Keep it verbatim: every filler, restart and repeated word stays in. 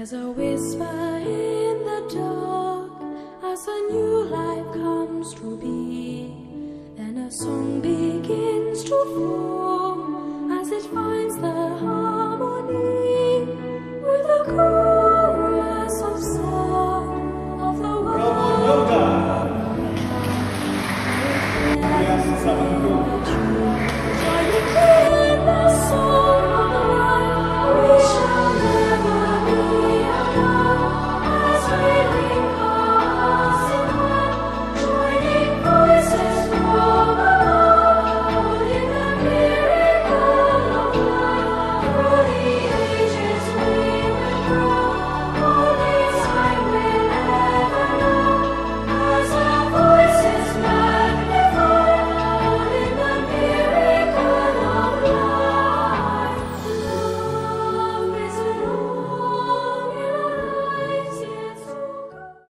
As a whisper in the dark, as a new life comes to be, then a song begins to form.